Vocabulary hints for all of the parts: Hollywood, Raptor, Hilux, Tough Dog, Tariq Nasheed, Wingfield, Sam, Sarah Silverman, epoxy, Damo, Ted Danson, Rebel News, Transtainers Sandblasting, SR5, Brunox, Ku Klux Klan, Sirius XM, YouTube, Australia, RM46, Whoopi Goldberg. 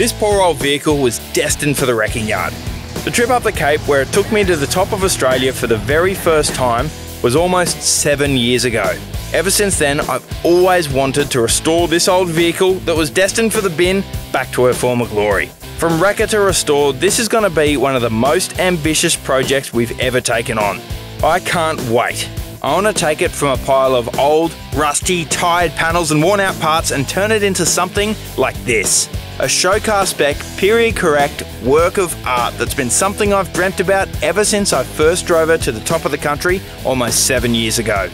This poor old vehicle was destined for the wrecking yard. The trip up the Cape, where it took me to the top of Australia for the very first time, was almost 7 years ago. Ever since then, I've always wanted to restore this old vehicle that was destined for the bin back to her former glory. From wrecker to restore, this is going to be one of the most ambitious projects we've ever taken on. I can't wait. I want to take it from a pile of old, rusty, tired panels and worn out parts and turn it into something like this. A show car spec, period correct work of art that's been something I've dreamt about ever since I first drove her to the top of the country almost 7 years ago.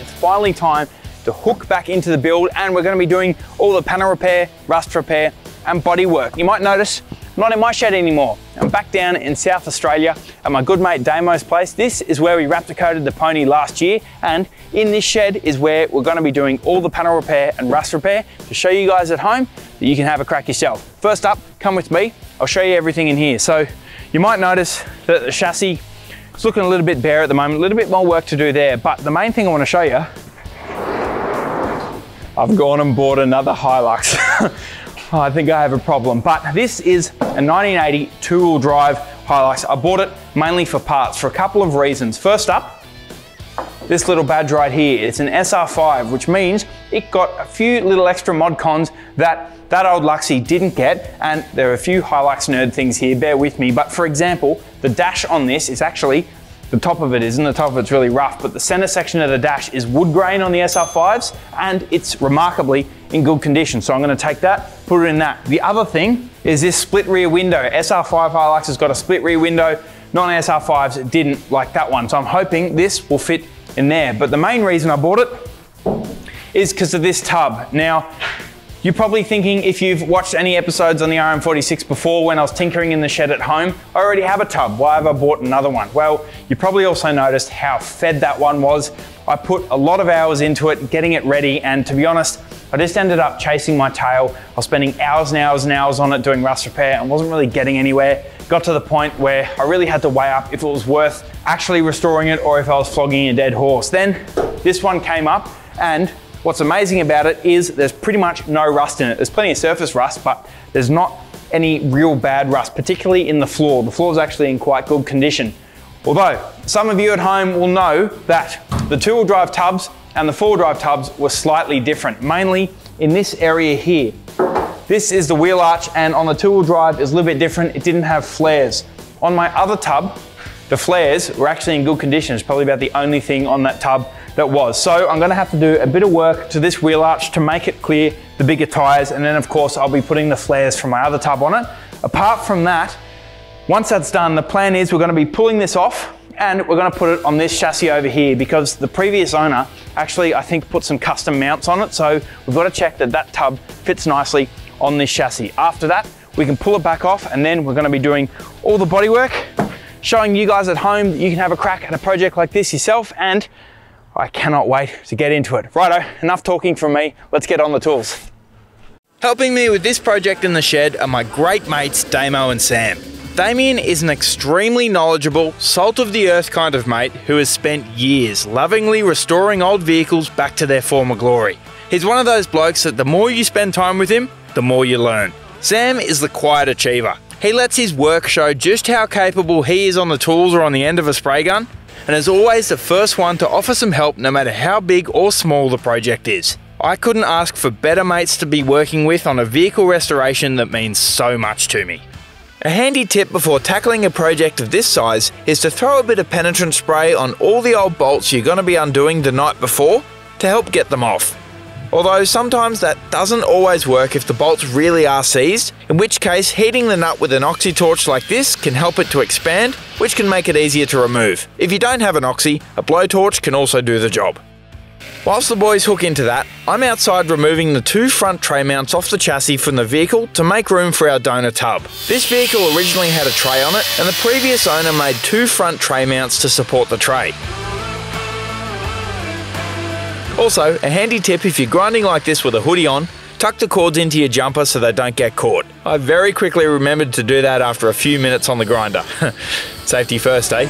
It's finally time to hook back into the build, and we're going to be doing all the panel repair, rust repair and body work. You might notice I'm not in my shed anymore. I'm back down in South Australia at my good mate Damo's place. This is where we Raptor coated the pony last year, and in this shed is where we're going to be doing all the panel repair and rust repair to show you guys at home that you can have a crack yourself. First up, come with me, I'll show you everything in here. So you might notice that the chassis is looking a little bit bare at the moment, a little bit more work to do there, but the main thing I want to show you, I've gone and bought another Hilux. Oh, I think I have a problem, but this is a 1980 two-wheel drive Hilux. I bought it mainly for parts for a couple of reasons. First up, this little badge right here, it's an SR5, which means it got a few little extra mod cons that old Luxie didn't get, and there are a few Hilux nerd things here, bear with me, but for example, the dash on this is actually, the top of it isn't, the top of it's really rough, but the center section of the dash is wood grain on the SR5s, and it's remarkably in good condition, so I'm going to take that, put it in that. The other thing is this split rear window. SR5 Hilux has got a split rear window, non-SR5s didn't, like that one, so I'm hoping this will fit in there. But the main reason I bought it is because of this tub. Now, you're probably thinking, if you've watched any episodes on the RM46 before, when I was tinkering in the shed at home, I already have a tub, why have I bought another one? Well, you probably also noticed how fed that one was. I put a lot of hours into it, getting it ready, and to be honest, I just ended up chasing my tail. I was spending hours and hours and hours on it doing rust repair and wasn't really getting anywhere. Got to the point where I really had to weigh up if it was worth actually restoring it or if I was flogging a dead horse. Then this one came up, and what's amazing about it is there's pretty much no rust in it. There's plenty of surface rust, but there's not any real bad rust, particularly in the floor. The floor's actually in quite good condition. Although some of you at home will know that the two-wheel drive tubs and the four-wheel drive tubs were slightly different, mainly in this area here. This is the wheel arch, and on the two-wheel drive is a little bit different. It didn't have flares. On my other tub, the flares were actually in good condition. It's probably about the only thing on that tub that was. So I'm gonna have to do a bit of work to this wheel arch to make it clear the bigger tires, and then of course I'll be putting the flares from my other tub on it. Apart from that, once that's done, the plan is we're gonna be pulling this off, and we're gonna put it on this chassis over here, because the previous owner actually, I think, put some custom mounts on it. So we've got to check that that tub fits nicely on this chassis. After that, we can pull it back off, and then we're gonna be doing all the bodywork, showing you guys at home that you can have a crack at a project like this yourself, and I cannot wait to get into it. Righto, enough talking from me, let's get on the tools. Helping me with this project in the shed are my great mates, Damo and Sam. Damien is an extremely knowledgeable, salt-of-the-earth kind of mate who has spent years lovingly restoring old vehicles back to their former glory. He's one of those blokes that the more you spend time with him, the more you learn. Sam is the quiet achiever. He lets his work show just how capable he is on the tools or on the end of a spray gun, and is always the first one to offer some help no matter how big or small the project is. I couldn't ask for better mates to be working with on a vehicle restoration that means so much to me. A handy tip before tackling a project of this size is to throw a bit of penetrant spray on all the old bolts you're going to be undoing the night before to help get them off. Although sometimes that doesn't always work if the bolts really are seized, in which case heating the nut with an oxy torch like this can help it to expand, which can make it easier to remove. If you don't have an oxy, a blowtorch can also do the job. Whilst the boys hook into that, I'm outside removing the two front tray mounts off the chassis from the vehicle to make room for our donor tub. This vehicle originally had a tray on it, and the previous owner made two front tray mounts to support the tray. Also, a handy tip if you're grinding like this with a hoodie on, tuck the cords into your jumper so they don't get caught. I very quickly remembered to do that after a few minutes on the grinder. Safety first, eh?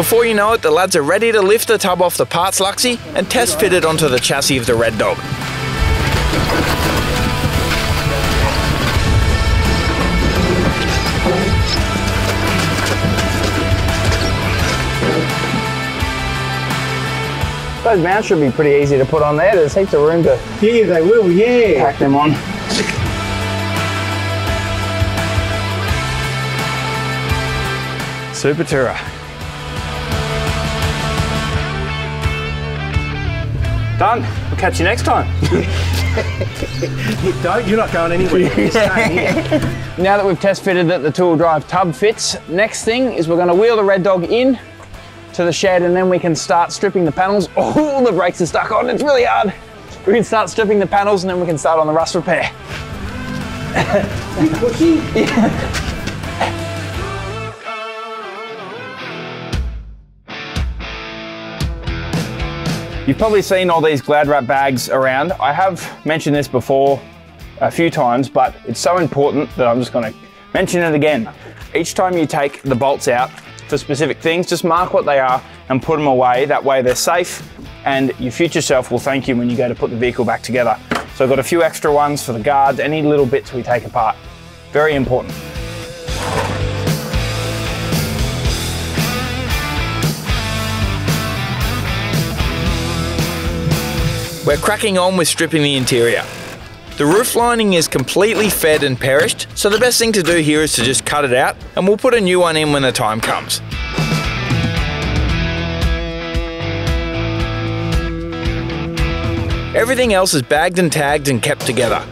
Before you know it, the lads are ready to lift the tub off the parts Luxy and test fit it onto the chassis of the Red Dog. Those mounts should be pretty easy to put on there. There's heaps of room to pack them on. Super Tourer. Done. We'll catch you next time. You're not going anywhere. You're staying here. Now that we've test fitted that the two-wheel drive tub fits, next thing is we're going to wheel the Red Dog in to the shed, and then we can start stripping the panels. Oh, the brakes are stuck on. It's really hard. We can start stripping the panels, and then we can start on the rust repair. Yeah. You've probably seen all these glad wrap bags around. I have mentioned this before a few times, but it's so important that I'm just going to mention it again. Each time you take the bolts out for specific things, just mark what they are and put them away. That way they're safe, and your future self will thank you when you go to put the vehicle back together. So I've got a few extra ones for the guards, any little bits we take apart. Very important. We're cracking on with stripping the interior. The roof lining is completely fed and perished, so the best thing to do here is to just cut it out, and we'll put a new one in when the time comes. Everything else is bagged and tagged and kept together.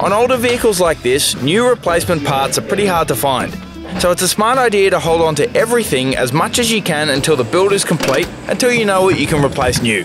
On older vehicles like this, new replacement parts are pretty hard to find, so it's a smart idea to hold on to everything as much as you can until the build is complete, until you know what you can replace new.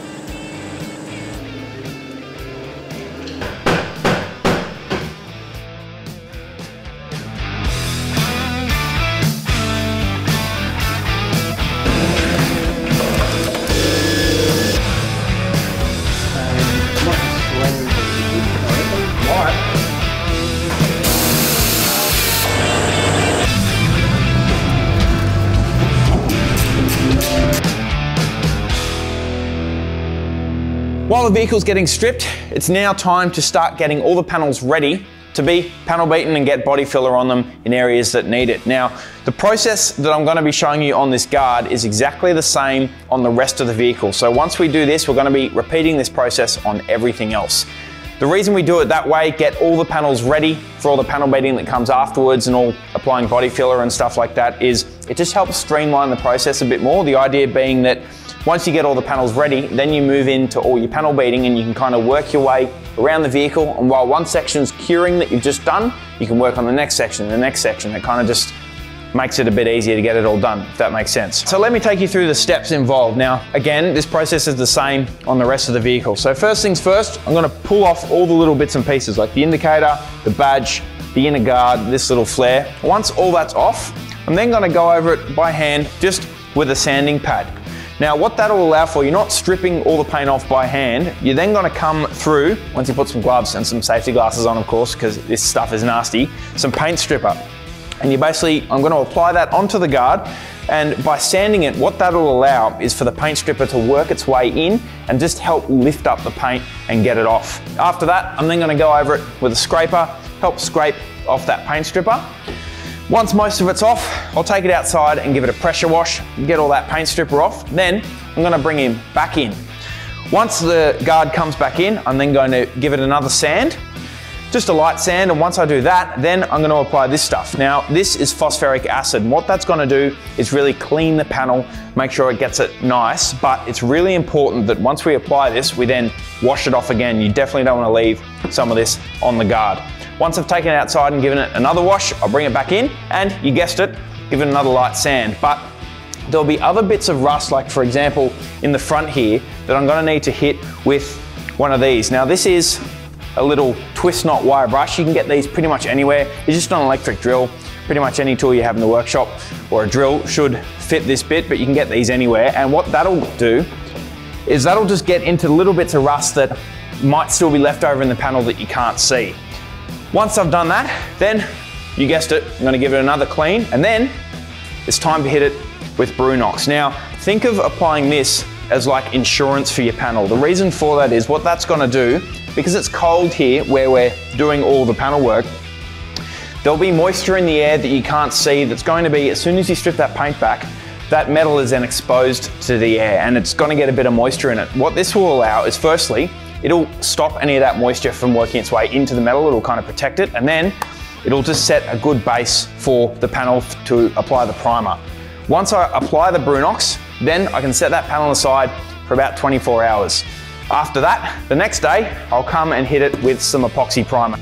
While the vehicle's getting stripped, it's now time to start getting all the panels ready to be panel beaten and get body filler on them in areas that need it. Now, the process that I'm going to be showing you on this guard is exactly the same on the rest of the vehicle. So once we do this, we're going to be repeating this process on everything else. The reason we do it that way, get all the panels ready for all the panel beating that comes afterwards and all applying body filler and stuff like that, is it just helps streamline the process a bit more. The idea being that once you get all the panels ready, then you move into all your panel beating and you can kind of work your way around the vehicle, and while one section's curing that you've just done, you can work on the next section, the next section. It kind of just makes it a bit easier to get it all done, if that makes sense. So let me take you through the steps involved. Now, again, this process is the same on the rest of the vehicle. So first things first, I'm going to pull off all the little bits and pieces, like the indicator, the badge, the inner guard, this little flare. Once all that's off, I'm then going to go over it by hand, just with a sanding pad. Now what that'll allow for, you're not stripping all the paint off by hand. You're then gonna come through, once you put some gloves and some safety glasses on, of course, because this stuff is nasty, some paint stripper. And you basically, I'm gonna apply that onto the guard, and by sanding it, what that'll allow is for the paint stripper to work its way in and just help lift up the paint and get it off. After that, I'm then gonna go over it with a scraper, help scrape off that paint stripper. Once most of it's off, I'll take it outside and give it a pressure wash, get all that paint stripper off. Then I'm gonna bring him back in. Once the guard comes back in, I'm then going to give it another sand, just a light sand, and once I do that, then I'm gonna apply this stuff. Now, this is phosphoric acid, and what that's gonna do is really clean the panel, make sure it gets it nice, but it's really important that once we apply this, we then wash it off again. You definitely don't wanna leave some of this on the guard. Once I've taken it outside and given it another wash, I'll bring it back in, and you guessed it, give it another light sand. But there'll be other bits of rust, like for example, in the front here, that I'm gonna need to hit with one of these. Now this is a little twist knot wire brush. You can get these pretty much anywhere. It's just an electric drill. Pretty much any tool you have in the workshop or a drill should fit this bit, but you can get these anywhere. And what that'll do is that'll just get into little bits of rust that might still be left over in the panel that you can't see. Once I've done that, then, you guessed it, I'm gonna give it another clean, and then it's time to hit it with Brunox. Now, Think of applying this as like insurance for your panel. The reason for that is what that's gonna do, because it's cold here where we're doing all the panel work, there'll be moisture in the air that you can't see that's going to be, as soon as you strip that paint back, that metal is then exposed to the air and it's gonna get a bit of moisture in it. What this will allow is firstly, it'll stop any of that moisture from working its way into the metal, it'll kind of protect it, and then it'll just set a good base for the panel to apply the primer. Once I apply the Brunox, then I can set that panel aside for about 24 hours. After that, the next day, I'll come and hit it with some epoxy primer.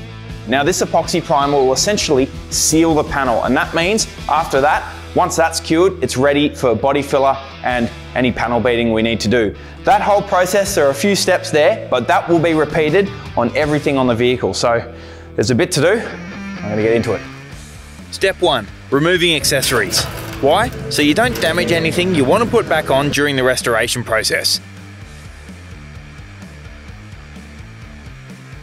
Now this epoxy primer will essentially seal the panel, and that means after that, once that's cured, it's ready for body filler and any panel beating we need to do. That whole process, there are a few steps there, but that will be repeated on everything on the vehicle. So there's a bit to do, I'm gonna get into it. Step one, removing accessories. Why? So you don't damage anything you want to put back on during the restoration process.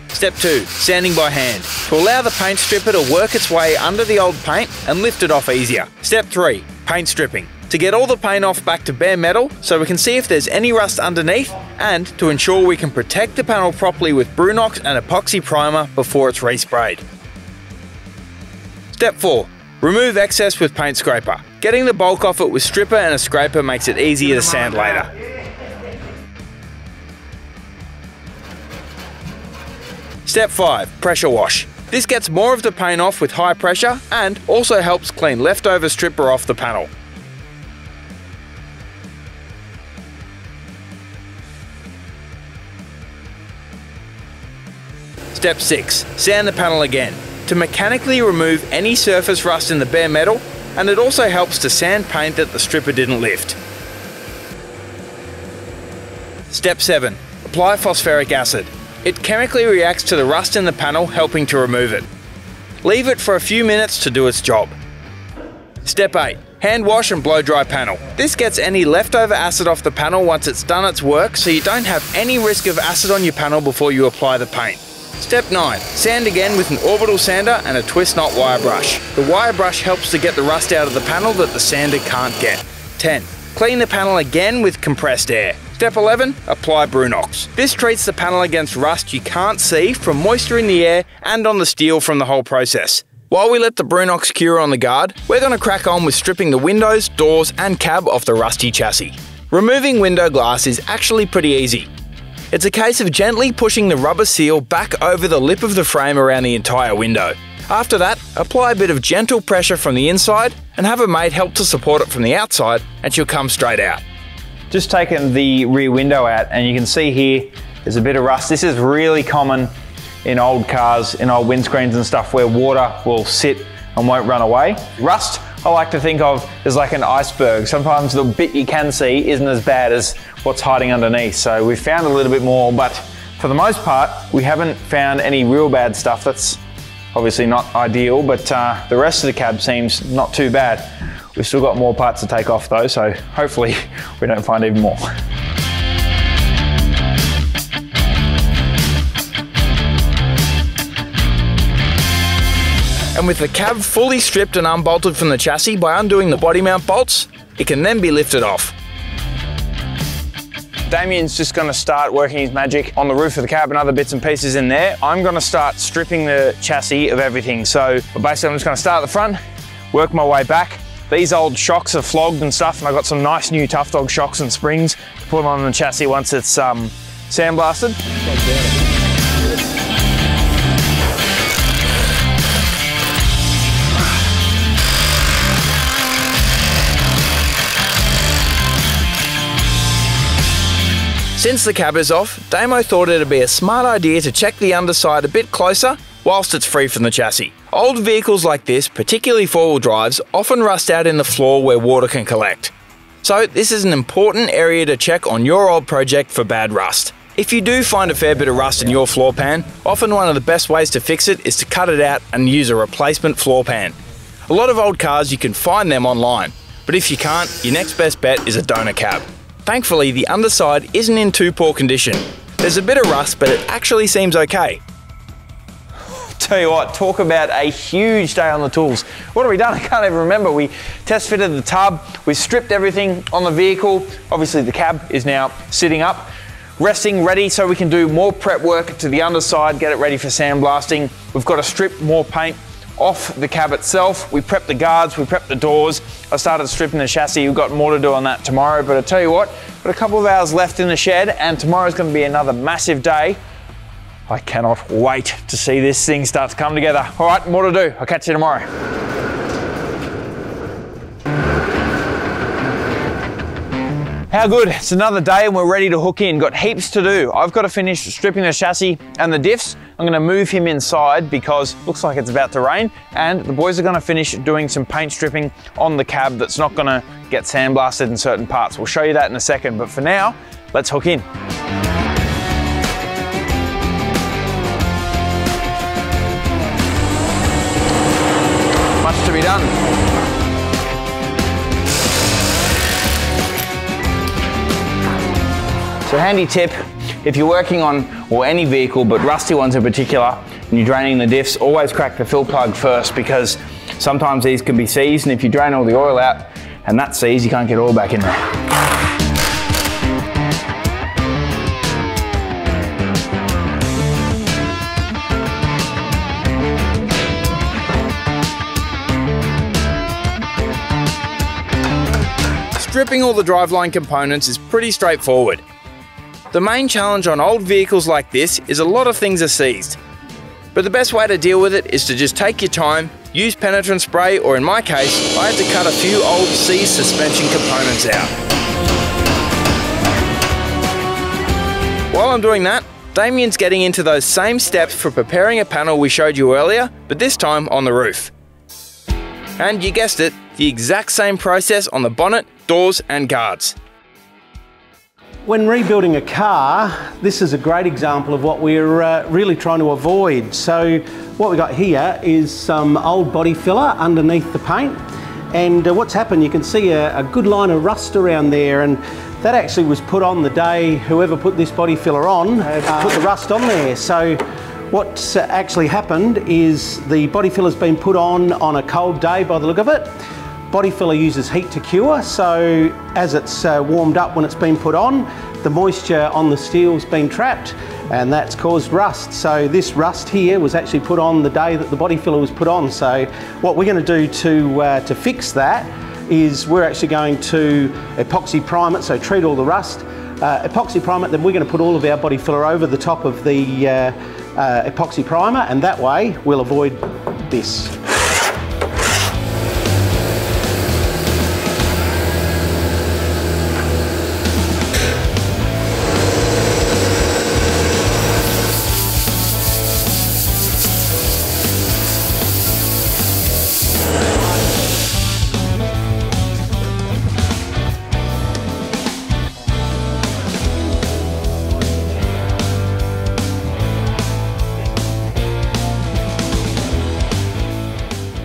Step two, sanding by hand, to allow the paint stripper to work its way under the old paint and lift it off easier. Step three, paint stripping, to get all the paint off back to bare metal so we can see if there's any rust underneath and to ensure we can protect the panel properly with Brunox and epoxy primer before it's resprayed. Step four, remove excess with paint scraper. Getting the bulk off it with stripper and a scraper makes it easier to sand later. Step five, pressure wash. This gets more of the paint off with high pressure and also helps clean leftover stripper off the panel. Step six, sand the panel again, to mechanically remove any surface rust in the bare metal, and it also helps to sand paint that the stripper didn't lift. Step 7. Apply phosphoric acid. It chemically reacts to the rust in the panel, helping to remove it. Leave it for a few minutes to do its job. Step 8. Hand wash and blow dry panel. This gets any leftover acid off the panel once it's done its work, so you don't have any risk of acid on your panel before you apply the paint. Step 9. Sand again with an orbital sander and a twist knot wire brush. The wire brush helps to get the rust out of the panel that the sander can't get. 10. Clean the panel again with compressed air. Step 11. Apply Brunox. This treats the panel against rust you can't see from moisture in the air and on the steel from the whole process. While we let the Brunox cure on the guard, we're going to crack on with stripping the windows, doors and cab off the rusty chassis. Removing window glass is actually pretty easy. It's a case of gently pushing the rubber seal back over the lip of the frame around the entire window. After that, apply a bit of gentle pressure from the inside and have a mate help to support it from the outside, and she'll come straight out. Just taking the rear window out, and you can see here there's a bit of rust. This is really common in old cars, in old windscreens and stuff, where water will sit and won't run away. Rust, I like to think of as like an iceberg. Sometimes the bit you can see isn't as bad as what's hiding underneath. So we found a little bit more, but for the most part, we haven't found any real bad stuff. That's obviously not ideal, but the rest of the cab seems not too bad. We've still got more parts to take off though, so hopefully we don't find even more. And with the cab fully stripped and unbolted from the chassis by undoing the body mount bolts, it can then be lifted off. Damien's just going to start working his magic on the roof of the cab and other bits and pieces in there. I'm going to start stripping the chassis of everything. So basically I'm just going to start at the front, work my way back. These old shocks are flogged and stuff, and I've got some nice new Tough Dog shocks and springs to put on the chassis once it's sandblasted. Since the cab is off, Damo thought it'd be a smart idea to check the underside a bit closer whilst it's free from the chassis. Old vehicles like this, particularly four-wheel drives, often rust out in the floor where water can collect. So this is an important area to check on your old project for bad rust. If you do find a fair bit of rust in your floor pan, often one of the best ways to fix it is to cut it out and use a replacement floor pan. A lot of old cars, you can find them online, but if you can't, your next best bet is a donor cab. Thankfully, the underside isn't in too poor condition. There's a bit of rust, but it actually seems okay. Tell you what, talk about a huge day on the tools. What have we done? I can't even remember. We test fitted the tub, we stripped everything on the vehicle. Obviously the cab is now sitting up, resting, ready, so we can do more prep work to the underside, get it ready for sandblasting. We've got to strip more paint off the cab itself. We prepped the guards, we prepped the doors. I started stripping the chassis. We've got more to do on that tomorrow, but I tell you what, got a couple of hours left in the shed, and tomorrow's going to be another massive day. I cannot wait to see this thing start to come together. All right, more to do. I'll catch you tomorrow. How good, it's another day and we're ready to hook in. Got heaps to do. I've got to finish stripping the chassis and the diffs. I'm gonna move him inside because it looks like it's about to rain, and the boys are gonna finish doing some paint stripping on the cab that's not gonna get sandblasted in certain parts. We'll show you that in a second, but for now, let's hook in. Much to be done. So handy tip, if you're working on, or any vehicle, but rusty ones in particular, and you're draining the diffs, always crack the fill plug first, because sometimes these can be seized, and if you drain all the oil out and that's seized, you can't get oil back in there. Stripping all the driveline components is pretty straightforward. The main challenge on old vehicles like this is a lot of things are seized. But the best way to deal with it is to just take your time, use penetrant spray, or in my case, I had to cut a few old seized suspension components out. While I'm doing that, Damien's getting into those same steps for preparing a panel we showed you earlier, but this time on the roof. And you guessed it, the exact same process on the bonnet, doors, and guards. When rebuilding a car, this is a great example of what we're really trying to avoid. So what we got here is some old body filler underneath the paint, and what's happened, you can see a good line of rust around there, and that actually was put on the day whoever put this body filler on put the rust on there. So what's actually happened is the body filler's been put on a cold day by the look of it. Body filler uses heat to cure, so as it's warmed up when it's been put on, the moisture on the steel's been trapped, and that's caused rust. So this rust here was actually put on the day that the body filler was put on. So what we're going to do to fix that is we're actually going to epoxy prime it, so treat all the rust, epoxy prime it, then we're going to put all of our body filler over the top of the epoxy primer, and that way we'll avoid this.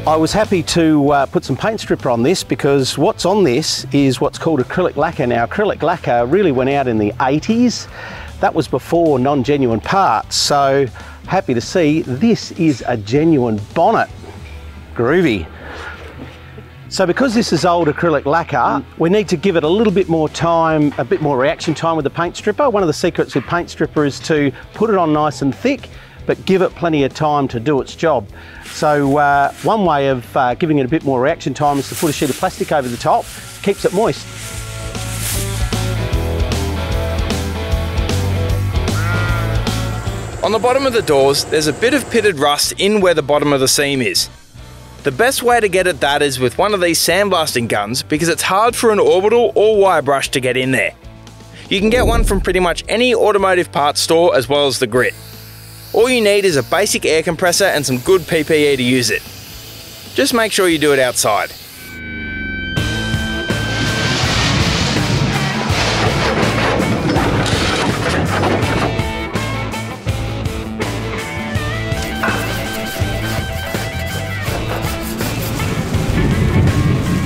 I was happy to put some paint stripper on this, because what's on this is what's called acrylic lacquer. Now, acrylic lacquer really went out in the 80s. That was before non-genuine parts, so happy to see this is a genuine bonnet. Groovy. So because this is old acrylic lacquer, we need to give it a little bit more time, a bit more reaction time with the paint stripper. One of the secrets with paint stripper is to put it on nice and thick, but give it plenty of time to do its job. So one way of giving it a bit more reaction time is to put a sheet of plastic over the top. Keeps it moist. On the bottom of the doors, there's a bit of pitted rust in where the bottom of the seam is. The best way to get at that is with one of these sandblasting guns, because it's hard for an orbital or wire brush to get in there. You can get one from pretty much any automotive parts store, as well as the grit. All you need is a basic air compressor and some good PPE to use it. Just make sure you do it outside.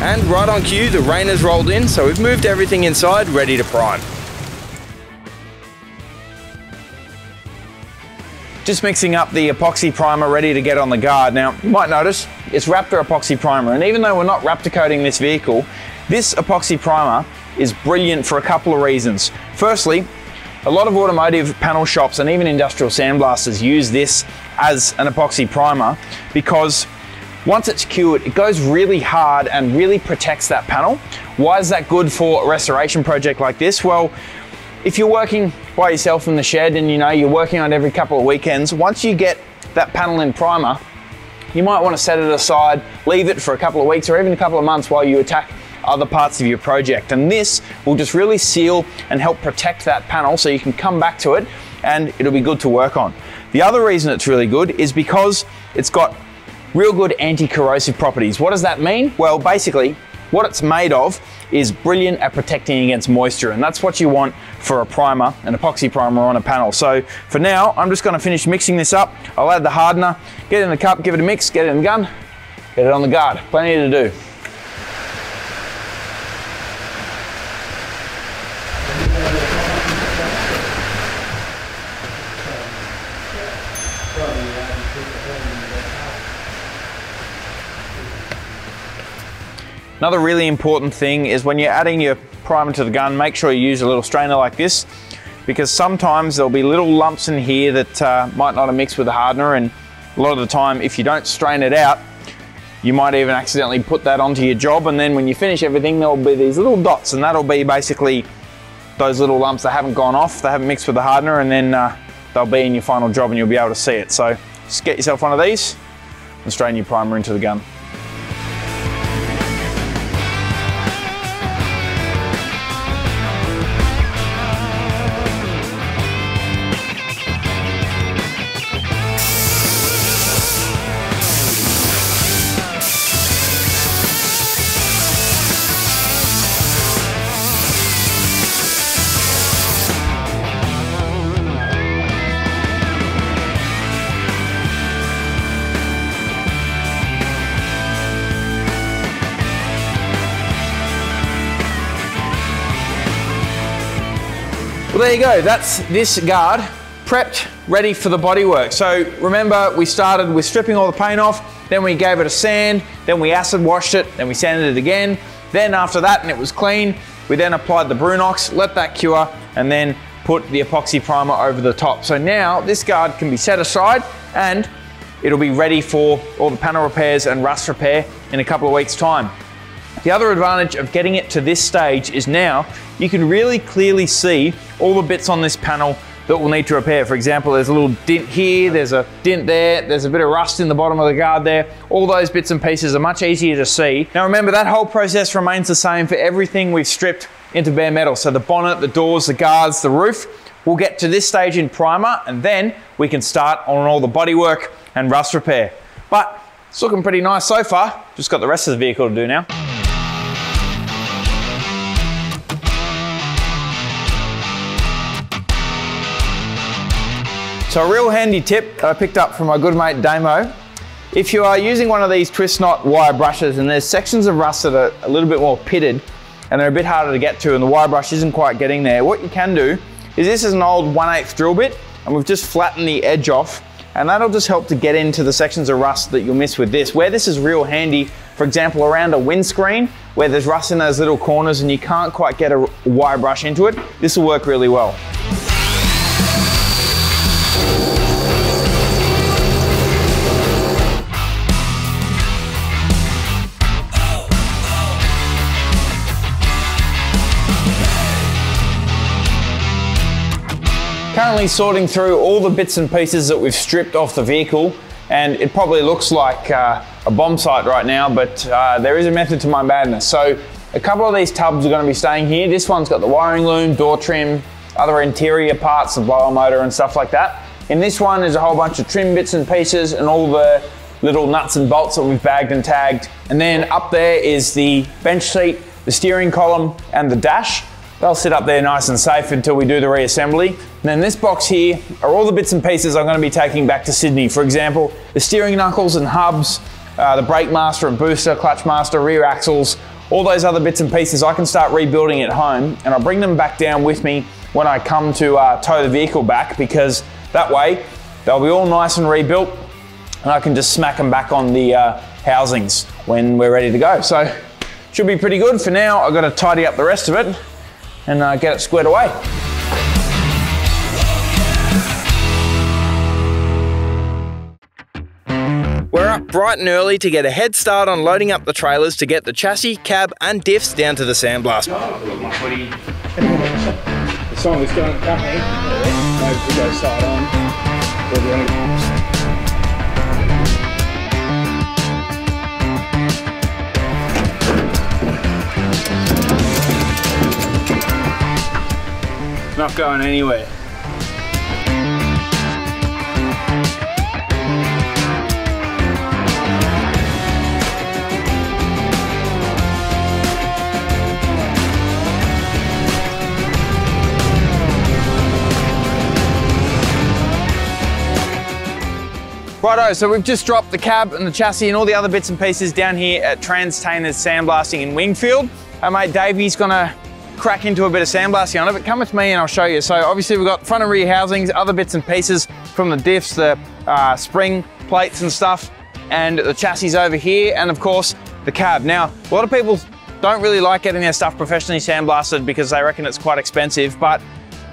And right on cue, the rain has rolled in, so we've moved everything inside, ready to prime. Just mixing up the epoxy primer ready to get on the guard. Now, you might notice it's Raptor epoxy primer, and even though we're not Raptor coating this vehicle, this epoxy primer is brilliant for a couple of reasons. Firstly, a lot of automotive panel shops and even industrial sandblasters use this as an epoxy primer because once it's cured, it goes really hard and really protects that panel. Why is that good for a restoration project like this? Well, if you're working by yourself in the shed and you know you're working on it every couple of weekends, once you get that panel in primer, you might want to set it aside, leave it for a couple of weeks or even a couple of months while you attack other parts of your project. And this will just really seal and help protect that panel so you can come back to it and it'll be good to work on. The other reason it's really good is because it's got real good anti-corrosive properties. What does that mean? Well, basically what it's made of is brilliant at protecting against moisture, and that's what you want for a primer, an epoxy primer on a panel. So for now, I'm just gonna finish mixing this up. I'll add the hardener, get it in the cup, give it a mix, get it in the gun, get it on the guard. Plenty to do. Another really important thing is when you're adding your primer to the gun, make sure you use a little strainer like this, because sometimes there'll be little lumps in here that might not have mixed with the hardener, and a lot of the time if you don't strain it out, you might even accidentally put that onto your job, and then when you finish everything there'll be these little dots, and that'll be basically those little lumps that haven't gone off, they haven't mixed with the hardener, and then they'll be in your final job and you'll be able to see it. So just get yourself one of these and strain your primer into the gun. Well, there you go, that's this guard prepped, ready for the bodywork. So remember, we started with stripping all the paint off, then we gave it a sand, then we acid washed it, then we sanded it again. Then after that, and it was clean, we then applied the Brunox, let that cure, and then put the epoxy primer over the top. So now this guard can be set aside and it'll be ready for all the panel repairs and rust repair in a couple of weeks' time. The other advantage of getting it to this stage is now you can really clearly see all the bits on this panel that we'll need to repair. For example, there's a little dint here, there's a dint there, there's a bit of rust in the bottom of the guard there. All those bits and pieces are much easier to see. Now remember, that whole process remains the same for everything we've stripped into bare metal. So the bonnet, the doors, the guards, the roof. We'll get to this stage in primer and then we can start on all the bodywork and rust repair. But it's looking pretty nice so far. Just got the rest of the vehicle to do now. So a real handy tip that I picked up from my good mate Damo, if you are using one of these twist knot wire brushes and there's sections of rust that are a little bit more pitted and they're a bit harder to get to and the wire brush isn't quite getting there, what you can do is, this is an old 1/8 drill bit and we've just flattened the edge off, and that'll just help to get into the sections of rust that you'll miss with this. Where this is real handy, for example, around a windscreen where there's rust in those little corners and you can't quite get a wire brush into it, this will work really well. Currently sorting through all the bits and pieces that we've stripped off the vehicle, and it probably looks like a bomb site right now, but there is a method to my madness. So a couple of these tubs are going to be staying here. This one's got the wiring loom, door trim, other interior parts, the blower motor and stuff like that. In this one is a whole bunch of trim bits and pieces and all the little nuts and bolts that we've bagged and tagged. And then up there is the bench seat, the steering column and the dash. They'll sit up there nice and safe until we do the reassembly. And then this box here are all the bits and pieces I'm going to be taking back to Sydney. For example, the steering knuckles and hubs, the brake master and booster, clutch master, rear axles, all those other bits and pieces I can start rebuilding at home, and I'll bring them back down with me when I come to tow the vehicle back, because that way They'll be all nice and rebuilt, and I can just smack them back on the housings when we're ready to go. So should be pretty good. For now, I've got to tidy up the rest of it and get it squared away. We're up bright and early to get a head start on loading up the trailers to get the chassis, cab and diffs down to the sandblast. The song is going to company. Maybe we go side on. Not going anywhere. Righto, so we've just dropped the cab and the chassis and all the other bits and pieces down here at Transtainers Sandblasting in Wingfield. Our mate Davey's gonna crack into a bit of sandblasting on it, but come with me and I'll show you. So obviously we've got front and rear housings, other bits and pieces from the diffs, the spring plates and stuff, and the chassis over here, and of course the cab. Now, a lot of people don't really like getting their stuff professionally sandblasted because they reckon it's quite expensive, but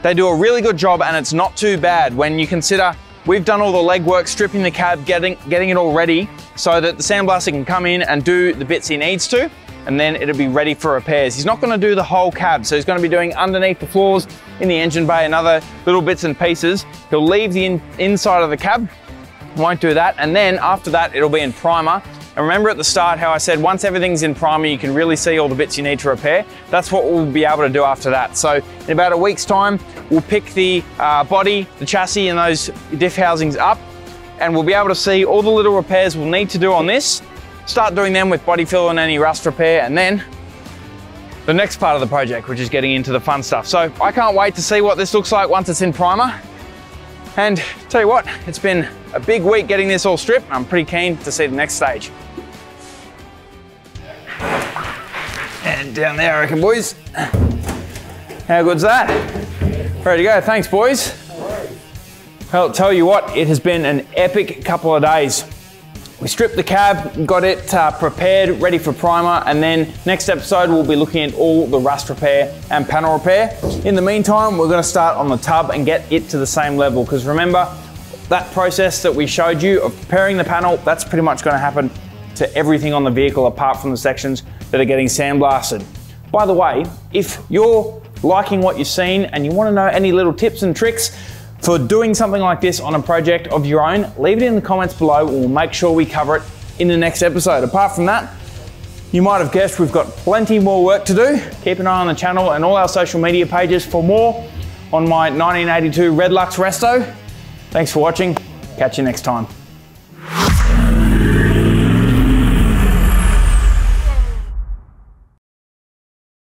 they do a really good job and it's not too bad when you consider we've done all the legwork, stripping the cab, getting it all ready so that the sandblaster can come in and do the bits he needs to, and then it'll be ready for repairs. He's not gonna do the whole cab, so he's gonna be doing underneath the floors, in the engine bay and other little bits and pieces. He'll leave the inside of the cab, won't do that, and then after that, it'll be in primer. And remember at the start how I said, once everything's in primer, you can really see all the bits you need to repair. That's what we'll be able to do after that. So in about a week's time, we'll pick the body, the chassis, and those diff housings up, and we'll be able to see all the little repairs we'll need to do on this, start doing them with body fill and any rust repair, and then the next part of the project, which is getting into the fun stuff. So I can't wait to see what this looks like once it's in primer. And tell you what, it's been a big week getting this all stripped. I'm pretty keen to see the next stage. And down there, I reckon, boys. How good's that? Ready to go, thanks boys. Well, tell you what, it has been an epic couple of days. We stripped the cab, got it prepared, ready for primer, and then next episode we'll be looking at all the rust repair and panel repair. In the meantime, we're gonna start on the tub and get it to the same level, because remember, that process that we showed you of preparing the panel, that's pretty much gonna happen to everything on the vehicle apart from the sections that are getting sandblasted. By the way, if you're liking what you've seen and you wanna know any little tips and tricks for doing something like this on a project of your own, leave it in the comments below and we'll make sure we cover it in the next episode. Apart from that, you might have guessed we've got plenty more work to do. Keep an eye on the channel and all our social media pages for more on my 1982 Red Lux Resto. Thanks for watching, catch you next time.